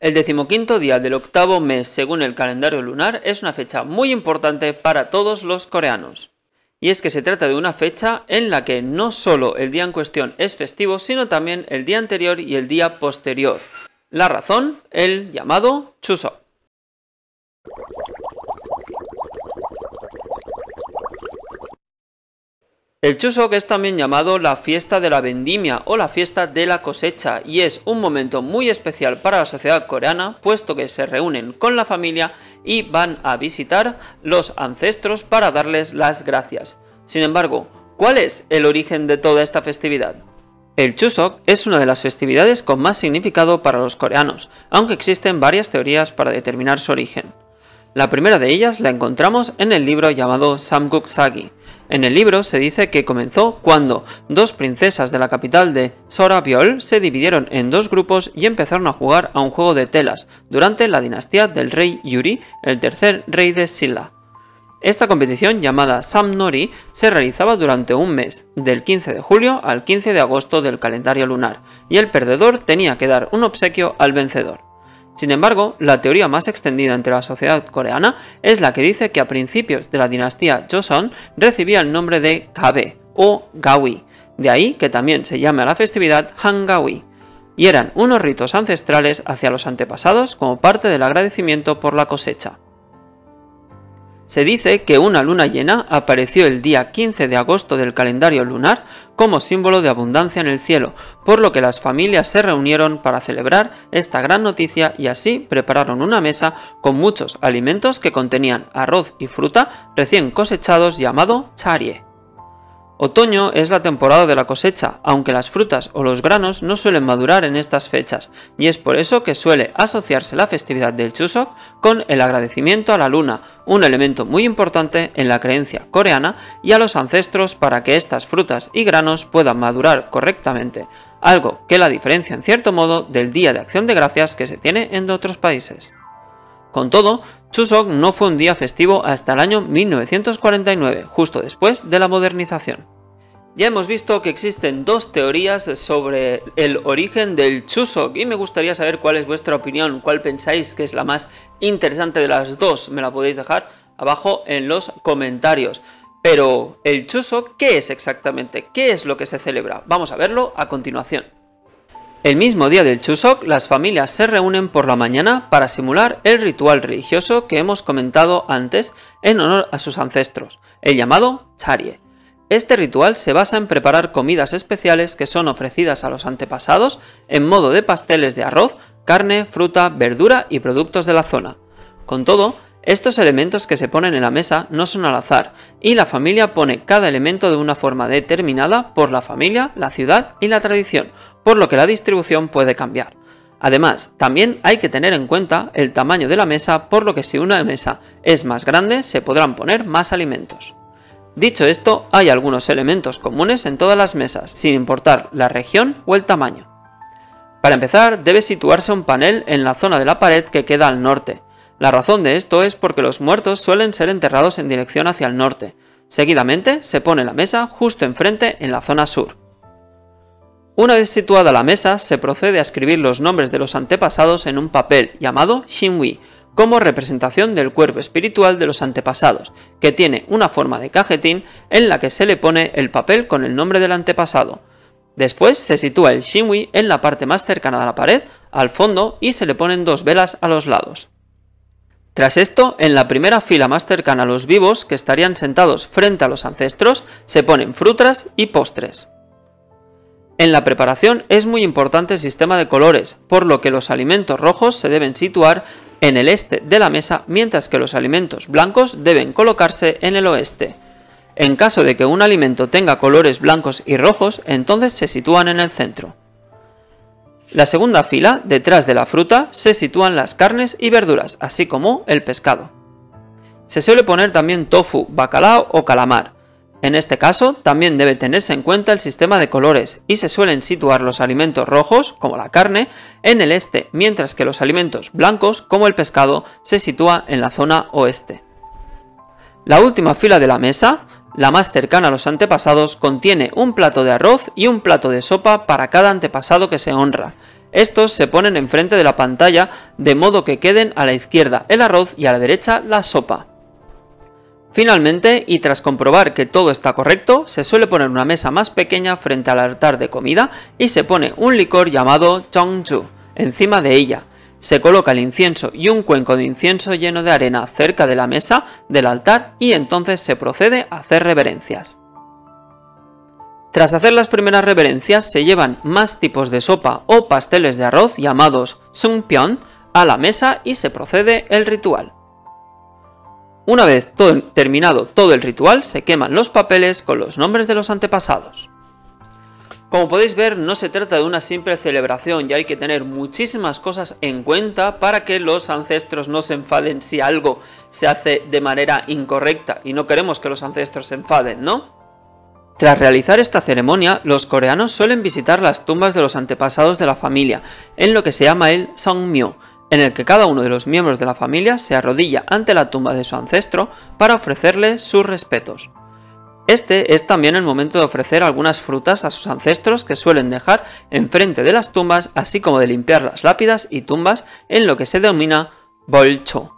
El 15º día del 8º mes según el calendario lunar es una fecha muy importante para todos los coreanos. Y es que se trata de una fecha en la que no solo el día en cuestión es festivo, sino también el día anterior y el día posterior. La razón, el llamado Chuseok. El Chuseok es también llamado la fiesta de la vendimia o la fiesta de la cosecha y es un momento muy especial para la sociedad coreana, puesto que se reúnen con la familia y van a visitar los ancestros para darles las gracias. Sin embargo, ¿cuál es el origen de toda esta festividad? El Chuseok es una de las festividades con más significado para los coreanos, aunque existen varias teorías para determinar su origen. La primera de ellas la encontramos en el libro llamado Samguk Sagi. En el libro se dice que comenzó cuando dos princesas de la capital de Sorabiol se dividieron en dos grupos y empezaron a jugar a un juego de telas durante la dinastía del rey Yuri, el tercer rey de Silla. Esta competición, llamada Samnori, se realizaba durante un mes, del 15 de julio al 15 de agosto del calendario lunar, y el perdedor tenía que dar un obsequio al vencedor. Sin embargo, la teoría más extendida entre la sociedad coreana es la que dice que a principios de la dinastía Joseon recibía el nombre de Gabe o Gawi, de ahí que también se llame a la festividad Hangawi, y eran unos ritos ancestrales hacia los antepasados como parte del agradecimiento por la cosecha. Se dice que una luna llena apareció el día 15 de agosto del calendario lunar como símbolo de abundancia en el cielo, por lo que las familias se reunieron para celebrar esta gran noticia y así prepararon una mesa con muchos alimentos que contenían arroz y fruta recién cosechados llamado charye. Otoño es la temporada de la cosecha, aunque las frutas o los granos no suelen madurar en estas fechas, y es por eso que suele asociarse la festividad del Chuseok con el agradecimiento a la luna, un elemento muy importante en la creencia coreana y a los ancestros para que estas frutas y granos puedan madurar correctamente, algo que la diferencia en cierto modo del Día de Acción de Gracias que se tiene en otros países. Con todo, Chuseok no fue un día festivo hasta el año 1949, justo después de la modernización. Ya hemos visto que existen dos teorías sobre el origen del Chuseok y me gustaría saber cuál es vuestra opinión, cuál pensáis que es la más interesante de las dos. Me la podéis dejar abajo en los comentarios. Pero, ¿el Chuseok qué es exactamente? ¿Qué es lo que se celebra? Vamos a verlo a continuación. El mismo día del Chuseok, las familias se reúnen por la mañana para simular el ritual religioso que hemos comentado antes en honor a sus ancestros, el llamado charye. Este ritual se basa en preparar comidas especiales que son ofrecidas a los antepasados en modo de pasteles de arroz, carne, fruta, verdura y productos de la zona. Con todo, estos elementos que se ponen en la mesa no son al azar y la familia pone cada elemento de una forma determinada por la familia, la ciudad y la tradición, por lo que la distribución puede cambiar. Además, también hay que tener en cuenta el tamaño de la mesa, por lo que si una mesa es más grande, se podrán poner más alimentos. Dicho esto, hay algunos elementos comunes en todas las mesas, sin importar la región o el tamaño. Para empezar, debe situarse un panel en la zona de la pared que queda al norte. La razón de esto es porque los muertos suelen ser enterrados en dirección hacia el norte. Seguidamente, se pone la mesa justo enfrente en la zona sur. Una vez situada la mesa, se procede a escribir los nombres de los antepasados en un papel llamado shinwi, como representación del cuerpo espiritual de los antepasados, que tiene una forma de cajetín en la que se le pone el papel con el nombre del antepasado. Después se sitúa el shinwi en la parte más cercana de la pared, al fondo, y se le ponen dos velas a los lados. Tras esto, en la primera fila más cercana a los vivos, que estarían sentados frente a los ancestros, se ponen frutas y postres. En la preparación es muy importante el sistema de colores, por lo que los alimentos rojos se deben situar en el este de la mesa, mientras que los alimentos blancos deben colocarse en el oeste. En caso de que un alimento tenga colores blancos y rojos, entonces se sitúan en el centro. La segunda fila, detrás de la fruta, se sitúan las carnes y verduras, así como el pescado. Se suele poner también tofu, bacalao o calamar. En este caso, también debe tenerse en cuenta el sistema de colores y se suelen situar los alimentos rojos, como la carne, en el este, mientras que los alimentos blancos, como el pescado, se sitúa en la zona oeste. La última fila de la mesa, la más cercana a los antepasados, contiene un plato de arroz y un plato de sopa para cada antepasado que se honra. Estos se ponen enfrente de la pantalla de modo que queden a la izquierda el arroz y a la derecha la sopa. Finalmente, y tras comprobar que todo está correcto, se suele poner una mesa más pequeña frente al altar de comida y se pone un licor llamado chongju encima de ella. Se coloca el incienso y un cuenco de incienso lleno de arena cerca de la mesa del altar y entonces se procede a hacer reverencias. Tras hacer las primeras reverencias se llevan más tipos de sopa o pasteles de arroz llamados sungpyeon a la mesa y se procede el ritual. Una vez terminado todo el ritual se queman los papeles con los nombres de los antepasados. Como podéis ver, no se trata de una simple celebración y hay que tener muchísimas cosas en cuenta para que los ancestros no se enfaden si algo se hace de manera incorrecta, y no queremos que los ancestros se enfaden, ¿no? Tras realizar esta ceremonia, los coreanos suelen visitar las tumbas de los antepasados de la familia, en lo que se llama el Songmyo, en el que cada uno de los miembros de la familia se arrodilla ante la tumba de su ancestro para ofrecerle sus respetos. Este es también el momento de ofrecer algunas frutas a sus ancestros que suelen dejar enfrente de las tumbas, así como de limpiar las lápidas y tumbas en lo que se denomina bolcho.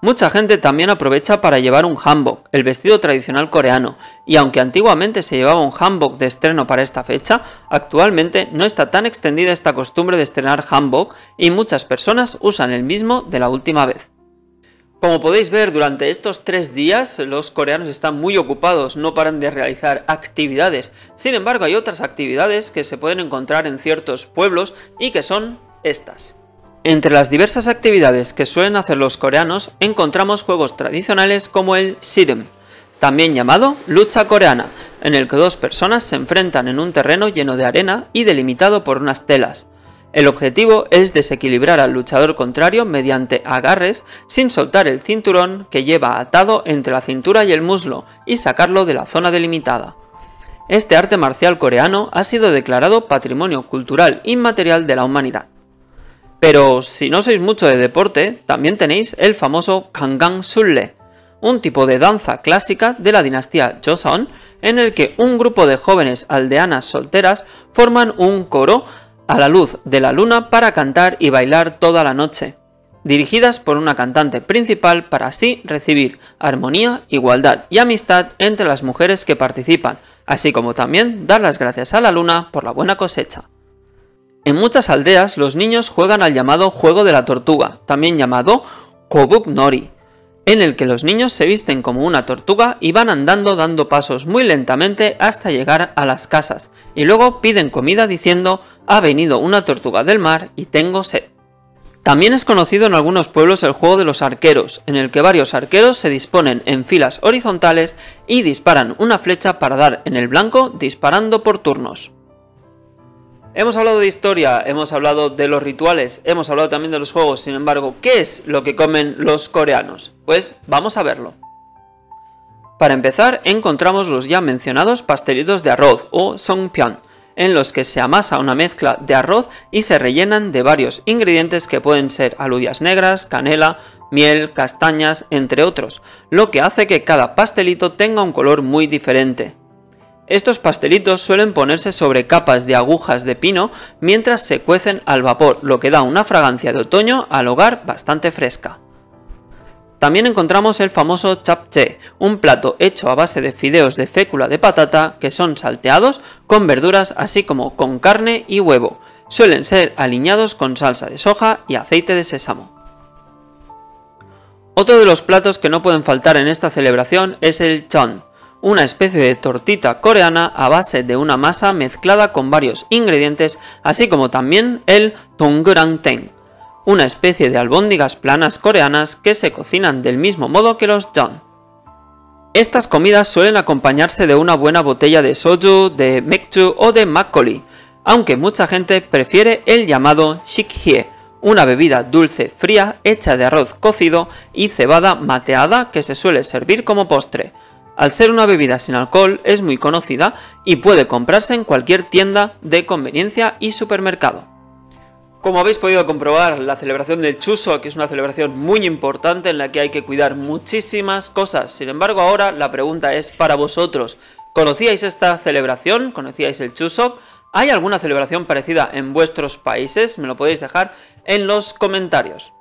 Mucha gente también aprovecha para llevar un hanbok, el vestido tradicional coreano, y aunque antiguamente se llevaba un hanbok de estreno para esta fecha, actualmente no está tan extendida esta costumbre de estrenar hanbok y muchas personas usan el mismo de la última vez. Como podéis ver, durante estos 3 días los coreanos están muy ocupados, no paran de realizar actividades. Sin embargo, hay otras actividades que se pueden encontrar en ciertos pueblos y que son estas. Entre las diversas actividades que suelen hacer los coreanos encontramos juegos tradicionales como el Ssireum, también llamado lucha coreana, en el que dos personas se enfrentan en un terreno lleno de arena y delimitado por unas telas. El objetivo es desequilibrar al luchador contrario mediante agarres sin soltar el cinturón que lleva atado entre la cintura y el muslo y sacarlo de la zona delimitada. Este arte marcial coreano ha sido declarado Patrimonio Cultural Inmaterial de la Humanidad. Pero si no sois mucho de deporte, también tenéis el famoso Ganggangsullae, un tipo de danza clásica de la dinastía Joseon en el que un grupo de jóvenes aldeanas solteras forman un coro a la luz de la luna para cantar y bailar toda la noche, dirigidas por una cantante principal para así recibir armonía, igualdad y amistad entre las mujeres que participan, así como también dar las gracias a la luna por la buena cosecha. En muchas aldeas los niños juegan al llamado juego de la tortuga, también llamado Kobuk Nori, en el que los niños se visten como una tortuga y van andando dando pasos muy lentamente hasta llegar a las casas y luego piden comida diciendo ha venido una tortuga del mar y tengo sed. También es conocido en algunos pueblos el juego de los arqueros, en el que varios arqueros se disponen en filas horizontales y disparan una flecha para dar en el blanco disparando por turnos. Hemos hablado de historia, hemos hablado de los rituales, hemos hablado también de los juegos. Sin embargo, ¿qué es lo que comen los coreanos? Pues vamos a verlo. Para empezar, encontramos los ya mencionados pastelitos de arroz o sungpyeon, en los que se amasa una mezcla de arroz y se rellenan de varios ingredientes que pueden ser alubias negras, canela, miel, castañas, entre otros, lo que hace que cada pastelito tenga un color muy diferente. Estos pastelitos suelen ponerse sobre capas de agujas de pino mientras se cuecen al vapor, lo que da una fragancia de otoño al hogar bastante fresca. También encontramos el famoso japchae, un plato hecho a base de fideos de fécula de patata que son salteados con verduras así como con carne y huevo. Suelen ser aliñados con salsa de soja y aceite de sésamo. Otro de los platos que no pueden faltar en esta celebración es el jeon, una especie de tortita coreana a base de una masa mezclada con varios ingredientes, así como también el tongguran teng, una especie de albóndigas planas coreanas que se cocinan del mismo modo que los jeon. Estas comidas suelen acompañarse de una buena botella de soju, de mekju o de makkoli, aunque mucha gente prefiere el llamado sikhye, una bebida dulce fría hecha de arroz cocido y cebada mateada que se suele servir como postre. Al ser una bebida sin alcohol es muy conocida y puede comprarse en cualquier tienda de conveniencia y supermercado. Como habéis podido comprobar, la celebración del Chuseok es una celebración muy importante en la que hay que cuidar muchísimas cosas. Sin embargo, ahora la pregunta es para vosotros. ¿Conocíais esta celebración? ¿Conocíais el Chuseok? ¿Hay alguna celebración parecida en vuestros países? Me lo podéis dejar en los comentarios.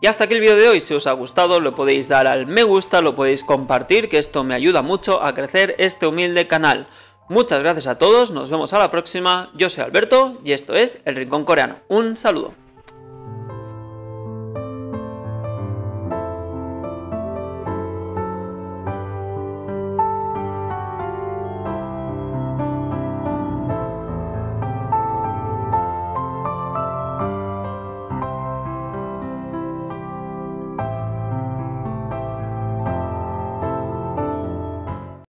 Y hasta aquí el vídeo de hoy. Si os ha gustado, lo podéis dar al me gusta, lo podéis compartir, que esto me ayuda mucho a crecer este humilde canal. Muchas gracias a todos, nos vemos a la próxima. Yo soy Alberto y esto es El Rincón Coreano. Un saludo.